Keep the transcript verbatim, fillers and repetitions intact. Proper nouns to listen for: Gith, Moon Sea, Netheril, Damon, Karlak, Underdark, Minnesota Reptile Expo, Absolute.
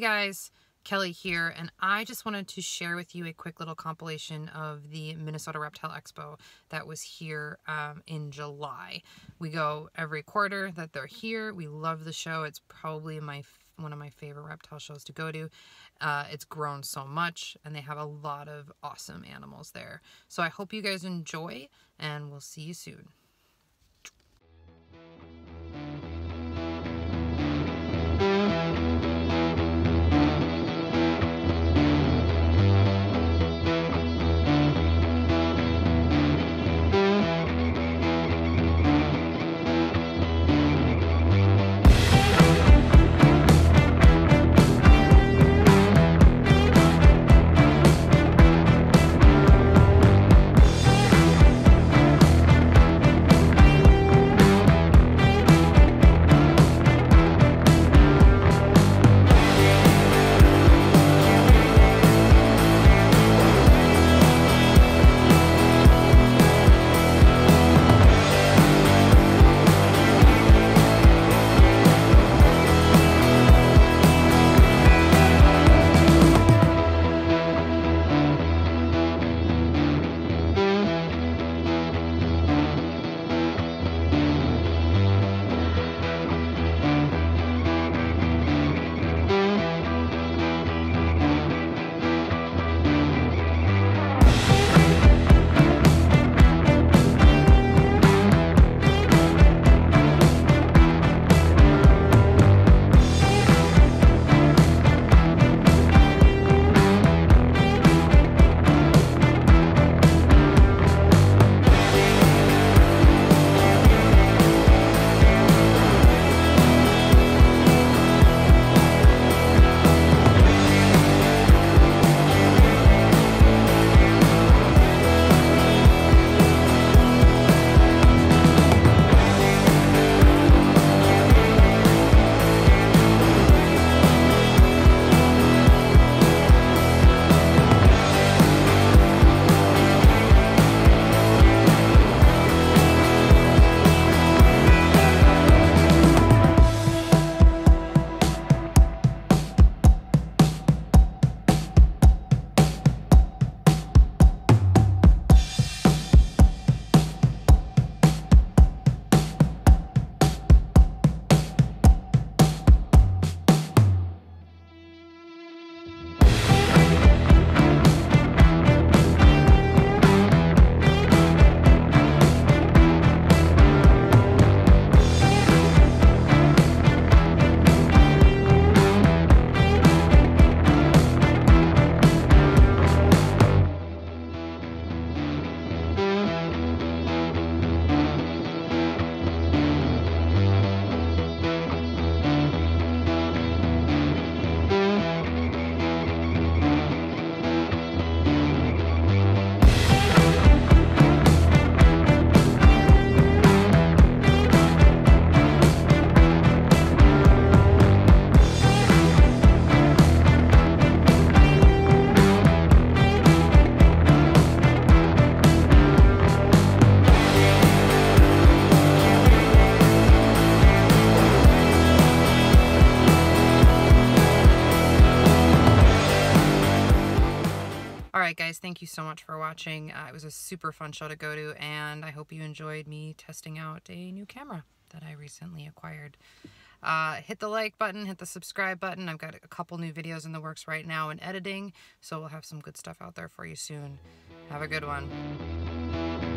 Hey guys, Kelly here, and I just wanted to share with you a quick little compilation of the Minnesota Reptile Expo that was here um, in July. We go every quarter that they're here. We love the show. It's probably my one of my favorite reptile shows to go to. Uh, it's grown so much, and they have a lot of awesome animals there. So I hope you guys enjoy, and we'll see you soon. Alright guys, thank you so much for watching. Uh, it was a super fun show to go to, and I hope you enjoyed me testing out a new camera that I recently acquired. Uh, hit the like button, hit the subscribe button. I've got a couple new videos in the works right now in editing, so we'll have some good stuff out there for you soon. Have a good one.